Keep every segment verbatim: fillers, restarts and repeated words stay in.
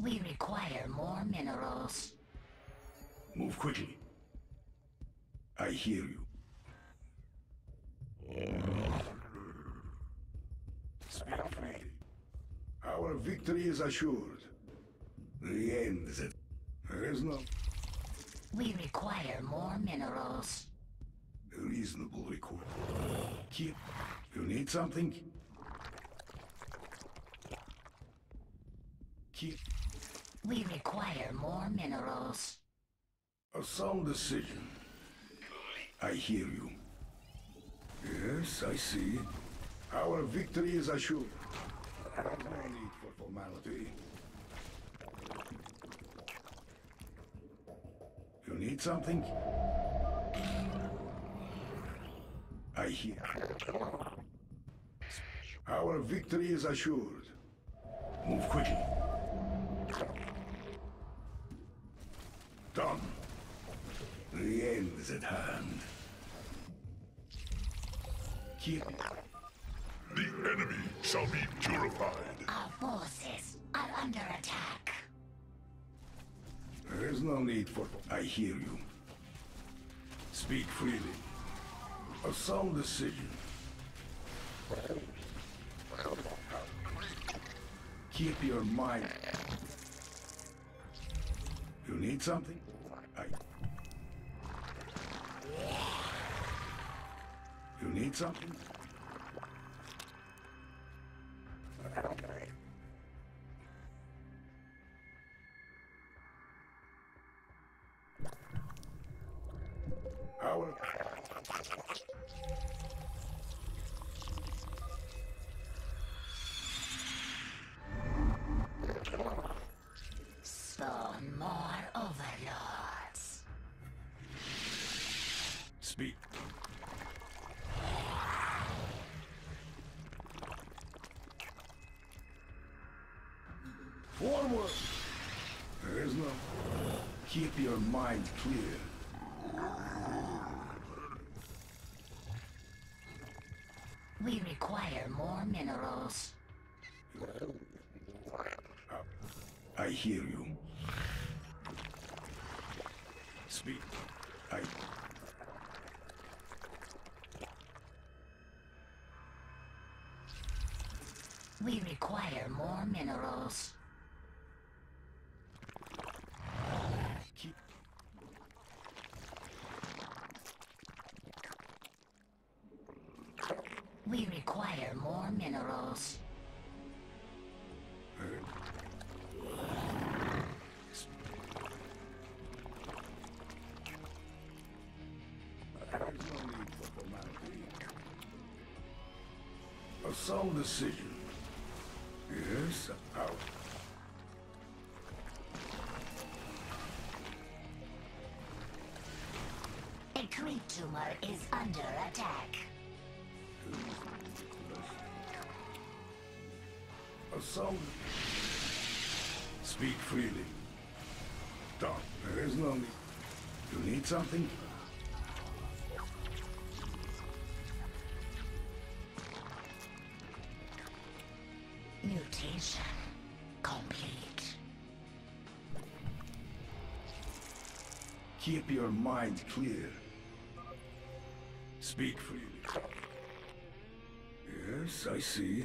We require more minerals. Move quickly. I hear you. Our victory is assured. The end is at... There is no... We require more minerals. A reasonable request. Here, you need something? Here. We require more minerals. A sound decision. I hear you. Yes, I see. Our victory is assured. No need for formality. You need something? I hear. Our victory is assured. Move quickly. Done. The end is at hand. Here. The enemy shall be purified. Our forces are under attack. There is no need for... I hear you. Speak freely. A sound decision. Keep your mind... You need something? I... You need something? Our... Spawn more overlords. Speak. Forward! There is no... Keep your mind clear. We require more minerals. I hear you. Speak. I... We require more minerals. We require more minerals. A sound decision. Yes, out. A creep tumor is under attack. A sound. Speak freely. Doc, there is no need. You need something? Mutation complete. Keep your mind clear. Speak freely. Yes, I see.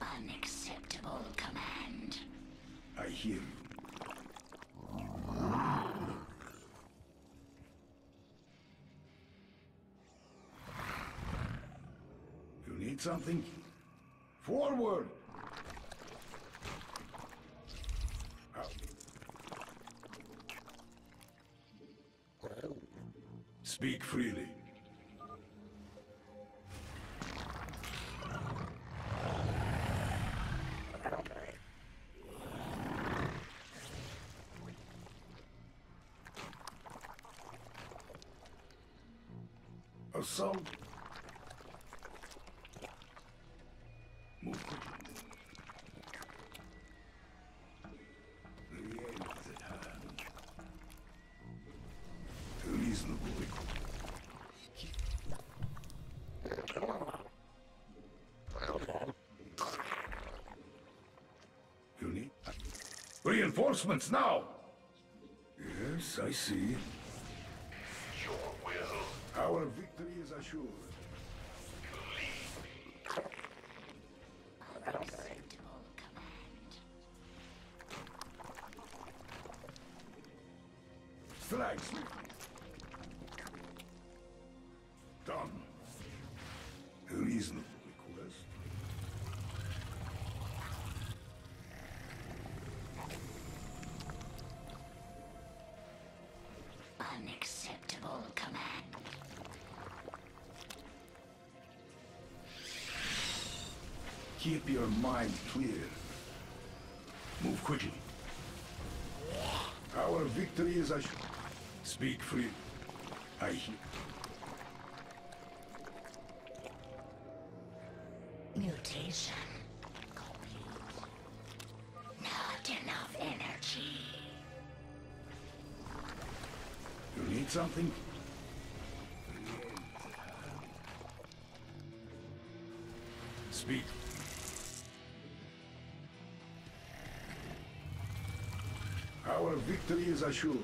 Unacceptable command. I hear you. You need something? Forward! Out. Speak freely. Assault. Move quickly. The end is at hand. Reasonable request. Reinforcements now! Yes, I see. Your will. Our victory is assured. Strike! Done. A reasonable request. Unacceptable command. Keep your mind clear. Move quickly. Our victory is assured. Speak free. I hear. Mutation complete. Not enough energy. You need something? Speak. Our victory is assured.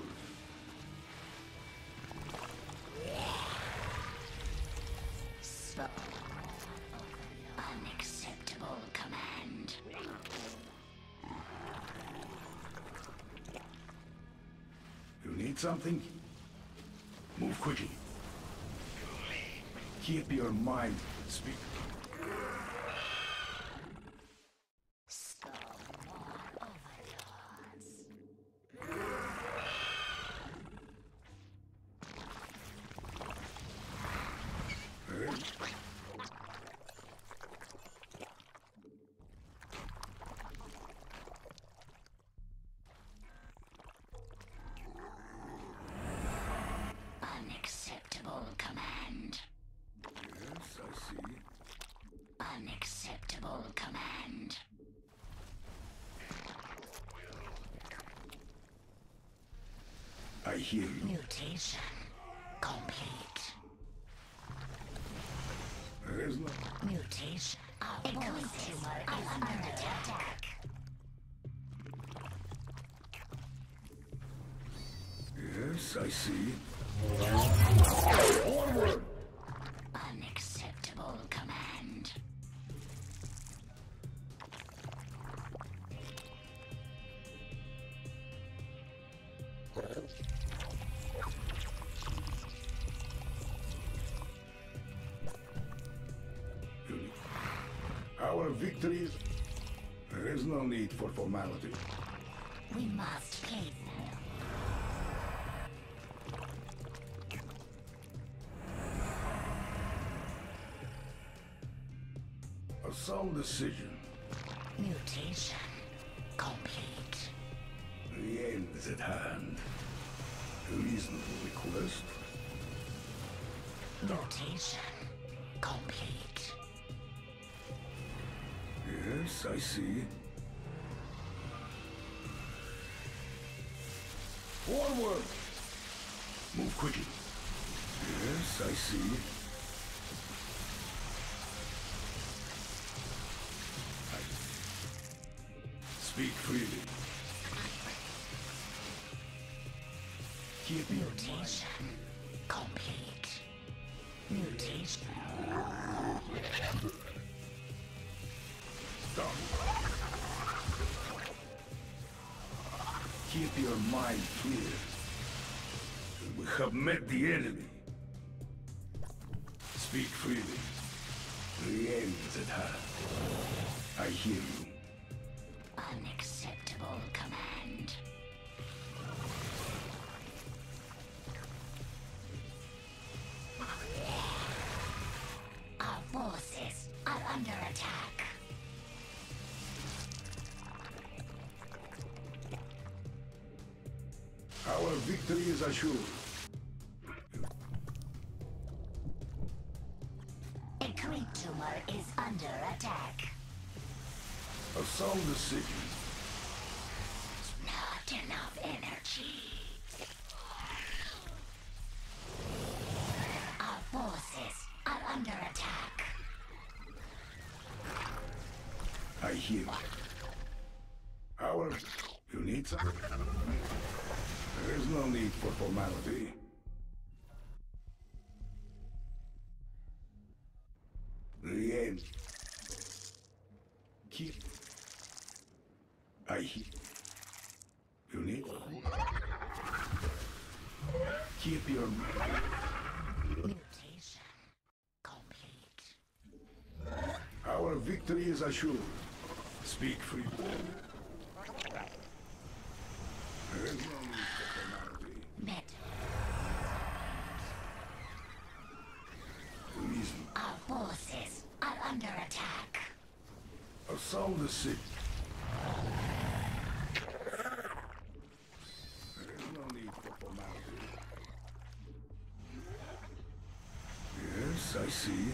Something? Move quickly. Keep your mind. Speak. Unacceptable command. I hear you. Mutation complete. There is no mutation. Our forces are under attack. Yes, I see. Onward. Unacceptable command. Our victories. There is no need for formality. We must play them. A sound decision. Mutation complete. The end is at hand. A reasonable request. Mutation complete. Yes, I see. Forward! Move quickly. Yes, I see. Speak freely. Keep mutation complete. Mutation. Done. Keep your mind clear. We have met the enemy. Speak freely. The end is at hand. I hear you. Unacceptable command. Our forces are under attack. Our victory is assured. A creep tumor is under attack. A sound decision. Not enough energy. Our forces are under attack. I hear. Our... You need pizza. There's no need for formality. The end. Keep. I heat. You need. Keep your. Mutation complete. Our victory is assured. Speak for you. Our forces are under attack. Assault the city. There is no need for formality. Yes, I see.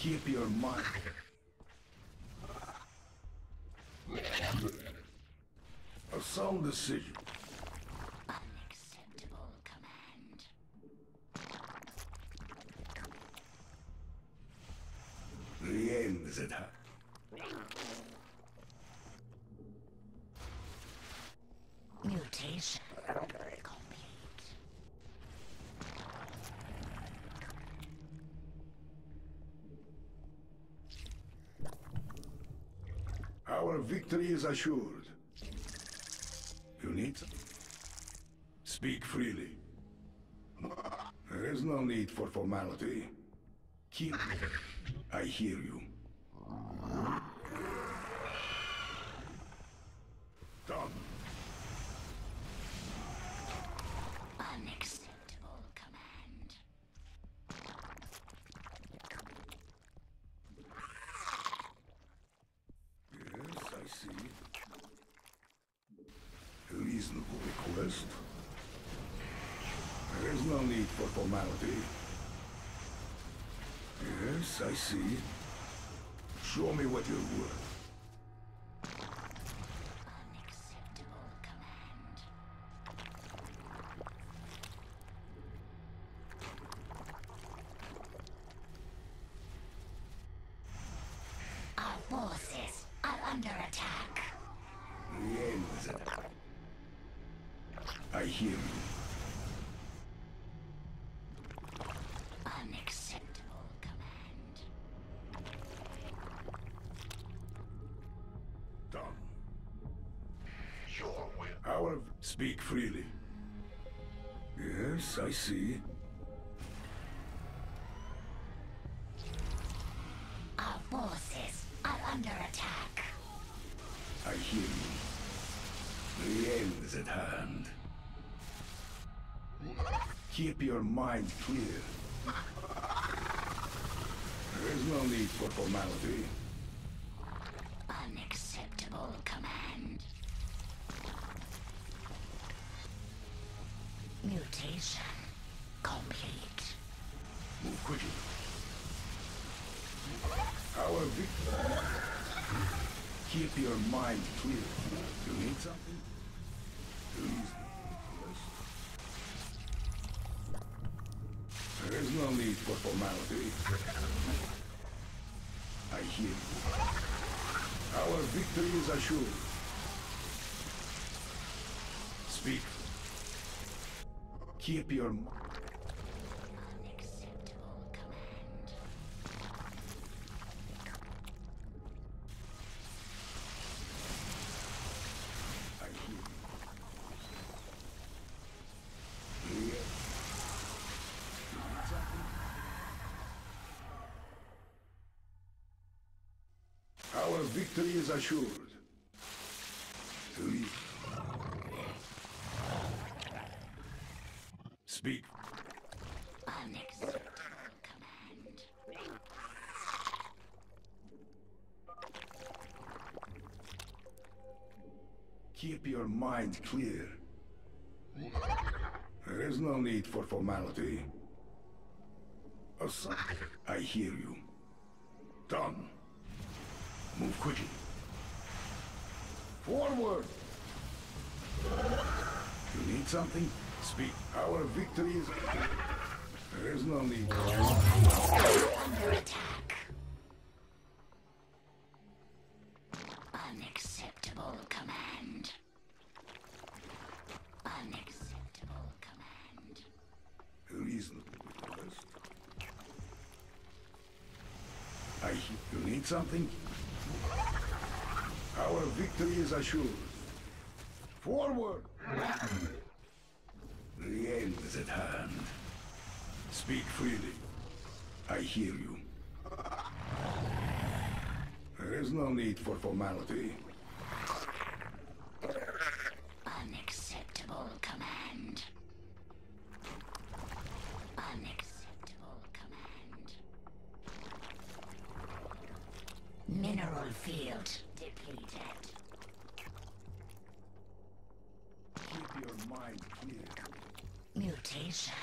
Keep your mind. A sound decision. Unacceptable command. The end is at hand. Mutation complete. Our victory is assured. You need some? Speak freely. There is no need for formality. Keep. I hear you. Done. Unacceptable command. Yes, I see. Reasonable request. There is no need for formality. Yes, I see. Show me what you're worth. Unacceptable command. Our forces are under attack. Yes. I hear you. Unacceptable command. Done. Your will. Our speak freely. Yes, I see. Our forces are under attack. I hear you. The end is at hand. Keep your mind clear. There is no need for formality. Unacceptable command. Mutation complete. Move quickly. Our victory. Keep your mind clear. You need something? Please. There is no need for formality. I hear you. Our victory is assured. Speak. Keep your mind. Unacceptable command. I hear you. Our victory is assured. Speak. Unacceptable command. Keep your mind clear. There is no need for formality. I hear you. Done. Move quickly. Forward! You need something? Speak. Our victory is... There is no need. Under attack. Unacceptable command. Unacceptable command. Reasonable request. I, you need something? Our victory is assured. Forward! The end is at hand. Speak freely. I hear you. There is no need for formality. Unacceptable command. Unacceptable command. Mineral field depleted. Keep your mind clear. Mutation.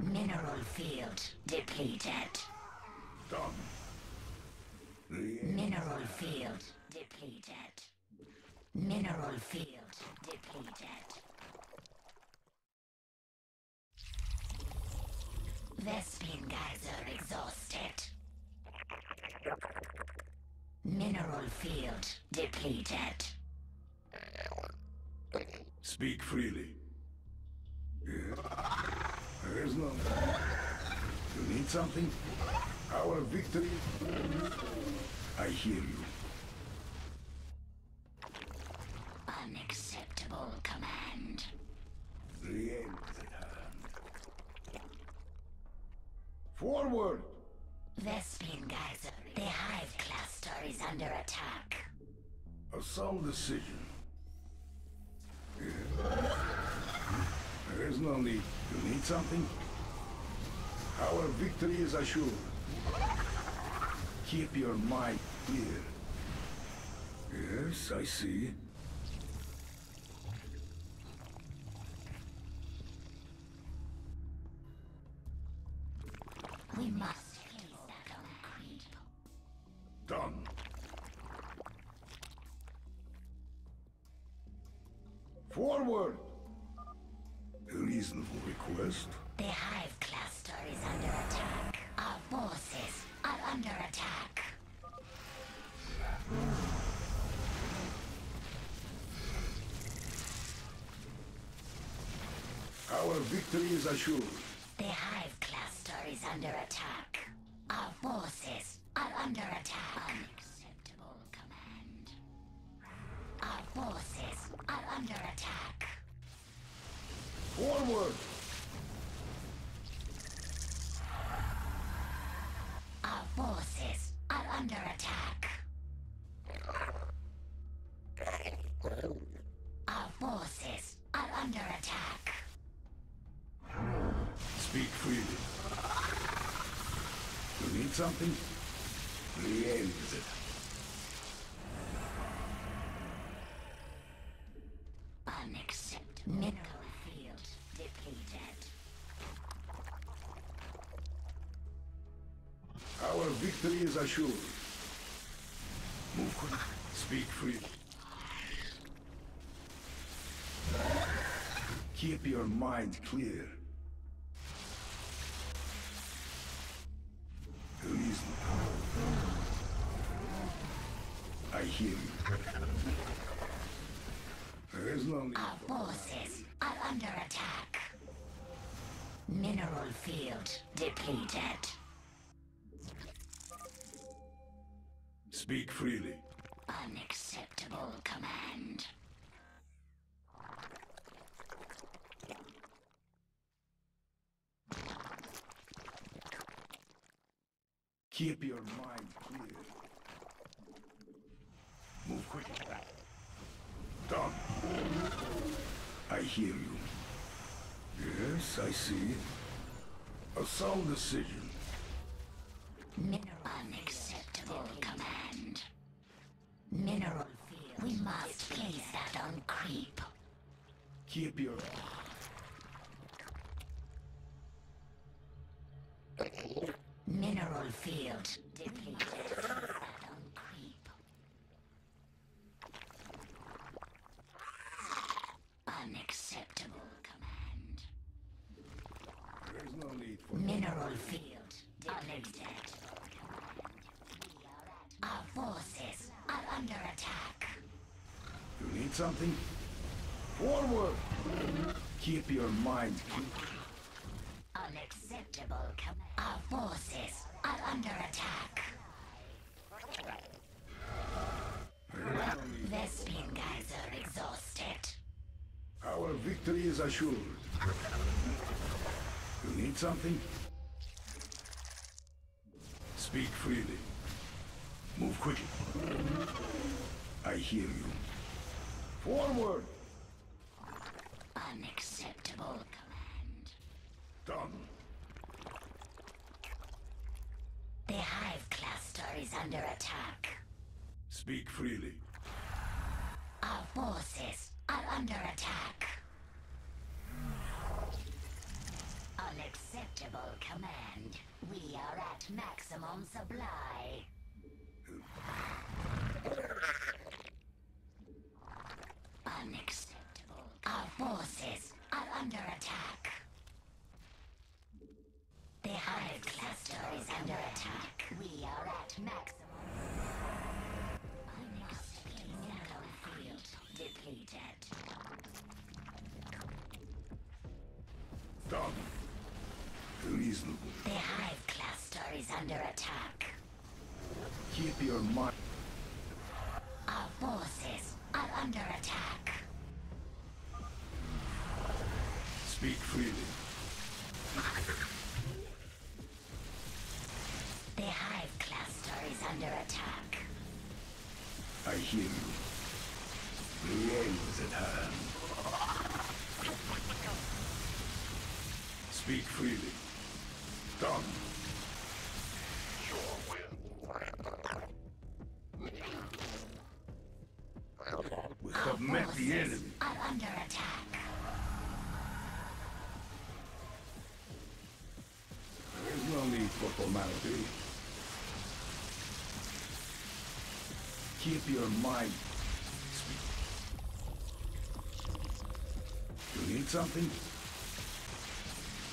Mineral field depleted. Done. Mineral field depleted. Mineral field depleted. Vespene geyser exhausted. Mineral field depleted. Speak freely. There's none. You need something? Our victory? I hear you. Unacceptable command. The end is at hand. Forward! Vespene geyser. The Hive Cluster is under attack. A sound decision. There is no need. You need something? Our victory is assured. Keep your mind clear. Yes, I see. We must kill that concrete. Done. Forward! Reasonable request. The Hive Cluster is under attack. Our forces are under attack. Our victory is assured. The Hive Cluster is under attack. Our forces are under attack. Unacceptable command. Our forces are under attack. Forward! Our forces are under attack. Our forces are under attack. Speak freely. You need something? The end is it. Unacceptable. Mineral. Our victory is assured. Move quick. Speak free. Keep your mind clear. Reason. I hear you. There is no need. Our forces are under attack. Mineral field depleted. Speak freely. Unacceptable command. Keep your mind clear. Move quick. Done. I hear you. Yes, I see. A sound decision. Mineral unacceptable command. Mineral field. We must place that on creep. Keep your mineral field depleted. That on creep. Unacceptable command. There's no need for mineral field depleted. Our forces are under attack. You need something? Forward! Keep your mind clear. Unacceptable command. Our forces are under attack. Vespene guys are exhausted. Our victory is assured. You need something? Speak freely. Move quickly. I hear you. Forward! Unacceptable command. Done. The Hive Cluster is under attack. Speak freely. Our forces are under attack. Unacceptable command. We are at maximum supply. Unacceptable. Our forces are under attack. The Hive Cluster is under attack. We are at maximum. Unacceptable. Mineral field depleted. Done. Reasonable. The Hive Cluster is under attack. Keep your mind. Our forces are under attack. Speak freely. The Hive Cluster is under attack. I hear you. The end is at hand. Speak freely. Done. We have met the enemy. Are under attack. There is no need for formality. Keep your mind. You need something?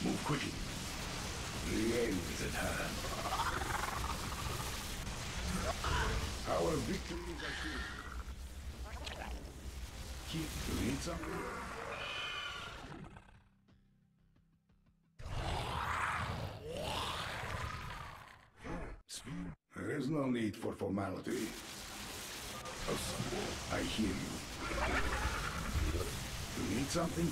Move quickly. The end is at hand. Our victory is assured. You need something? There is no need for formality. I hear you. You need something?